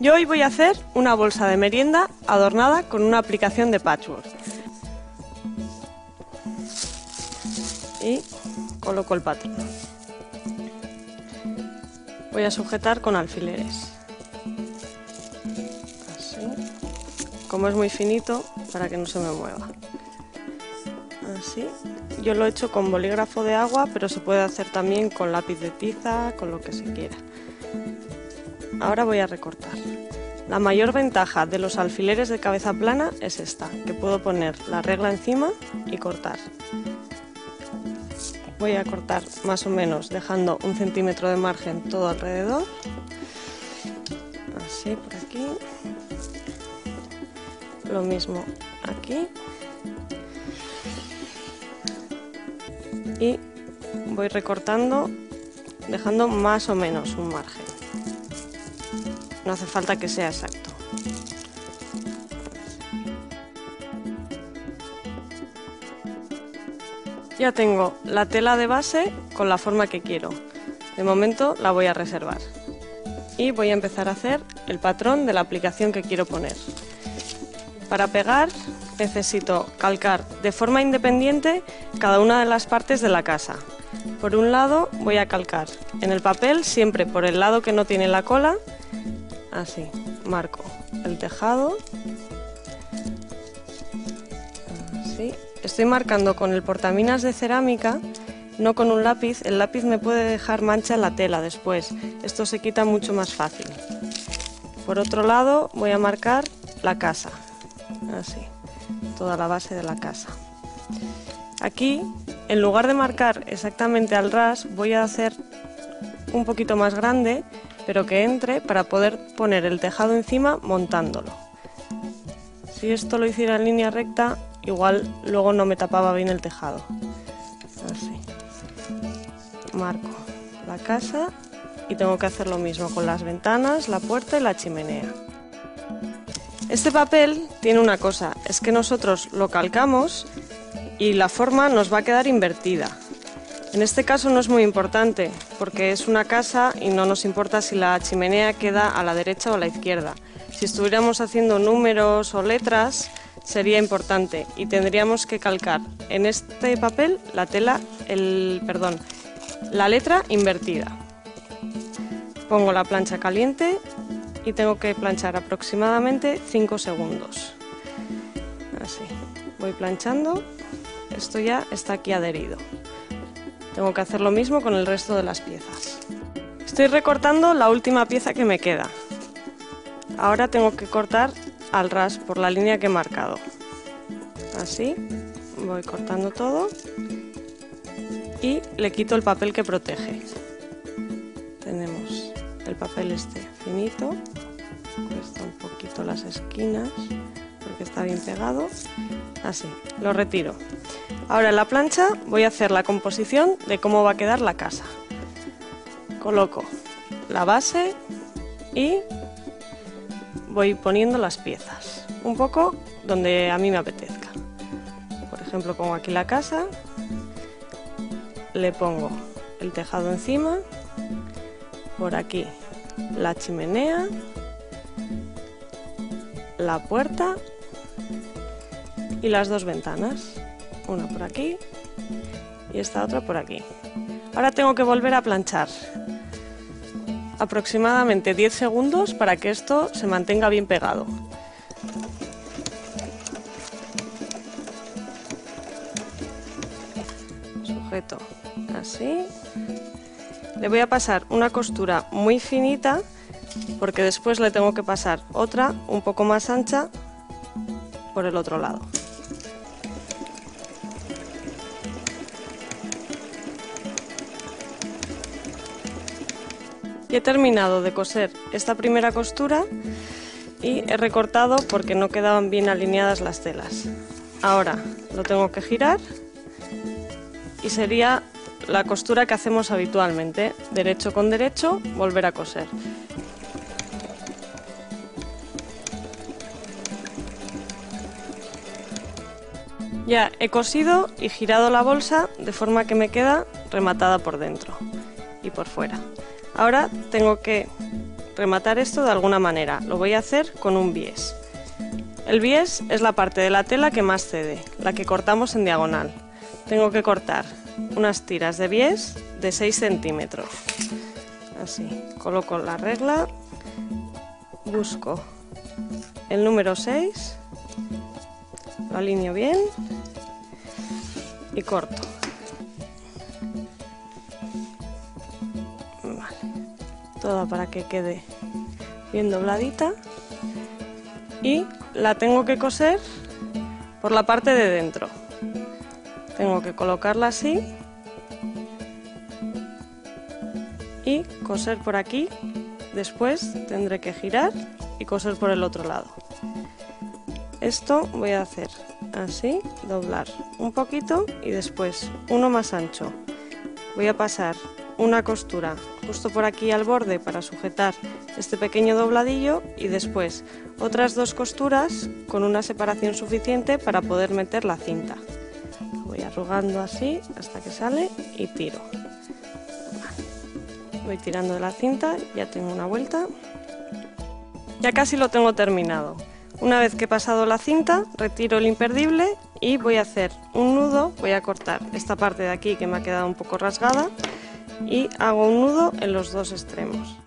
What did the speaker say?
Yo hoy voy a hacer una bolsa de merienda adornada con una aplicación de patchwork. Y coloco el patrón. Voy a sujetar con alfileres. Así. Como es muy finito, para que no se me mueva. Así. Yo lo he hecho con bolígrafo de agua, pero se puede hacer también con lápiz de tiza, con lo que se quiera. Ahora voy a recortar. La mayor ventaja de los alfileres de cabeza plana es esta, que puedo poner la regla encima y cortar. Voy a cortar más o menos dejando 1 centímetro de margen todo alrededor. Así por aquí. Lo mismo aquí. Y voy recortando dejando más o menos un margen. No hace falta que sea exacto. Ya tengo la tela de base con la forma que quiero. De momento la voy a reservar. Y voy a empezar a hacer el patrón de la aplicación que quiero poner. Para pegar necesito calcar de forma independiente cada una de las partes de la casa. Por un lado voy a calcar en el papel siempre por el lado que no tiene la cola. Así, marco el tejado. Así. Estoy marcando con el portaminas de cerámica, no con un lápiz. El lápiz me puede dejar mancha en la tela después. Esto se quita mucho más fácil. Por otro lado voy a marcar la casa. Así, toda la base de la casa. Aquí, en lugar de marcar exactamente al ras, voy a hacer un poquito más grande, pero que entre para poder poner el tejado encima montándolo. Si esto lo hiciera en línea recta, igual luego no me tapaba bien el tejado. Así. Marco la casa y tengo que hacer lo mismo con las ventanas, la puerta y la chimenea. Este papel tiene una cosa, es que nosotros lo calcamos y la forma nos va a quedar invertida. En este caso no es muy importante, porque es una casa y no nos importa si la chimenea queda a la derecha o a la izquierda. Si estuviéramos haciendo números o letras, sería importante y tendríamos que calcar en este papel la letra invertida. Pongo la plancha caliente y tengo que planchar aproximadamente 5 segundos. Así, voy planchando, esto ya está aquí adherido. Tengo que hacer lo mismo con el resto de las piezas. Estoy recortando la última pieza que me queda. Ahora tengo que cortar al ras por la línea que he marcado. Así, voy cortando todo y le quito el papel que protege. Tenemos el papel este finito, cuesta un poquito las esquinas porque está bien pegado. Así, lo retiro. Ahora en la plancha voy a hacer la composición de cómo va a quedar la casa. Coloco la base y voy poniendo las piezas, un poco donde a mí me apetezca. Por ejemplo, pongo aquí la casa, le pongo el tejado encima, por aquí la chimenea, la puerta y las dos ventanas, una por aquí y esta otra por aquí. Ahora tengo que volver a planchar aproximadamente 10 segundos para que esto se mantenga bien pegado. Sujeto así. Le voy a pasar una costura muy finita porque después le tengo que pasar otra un poco más ancha por el otro lado. Y he terminado de coser esta primera costura y he recortado porque no quedaban bien alineadas las telas. Ahora lo tengo que girar y sería la costura que hacemos habitualmente, derecho con derecho, volver a coser. Ya he cosido y girado la bolsa de forma que me queda rematada por dentro y por fuera. Ahora tengo que rematar esto de alguna manera. Lo voy a hacer con un bies. El bies es la parte de la tela que más cede, la que cortamos en diagonal. Tengo que cortar unas tiras de bies de 6 centímetros. Así, coloco la regla, busco el número 6, lo alineo bien y corto. Vale, toda para que quede bien dobladita y la tengo que coser por la parte de dentro. Tengo que colocarla así y coser por aquí. Después tendré que girar y coser por el otro lado. Esto voy a hacer así, doblar un poquito y después uno más ancho. Voy a pasar una costura justo por aquí al borde para sujetar este pequeño dobladillo y después otras dos costuras con una separación suficiente para poder meter la cinta. Voy arrugando así hasta que sale y tiro. Voy tirando de la cinta, ya tengo una vuelta. Ya casi lo tengo terminado. Una vez que he pasado la cinta, retiro el imperdible y voy a hacer un nudo. Voy a cortar esta parte de aquí que me ha quedado un poco rasgada y hago un nudo en los dos extremos.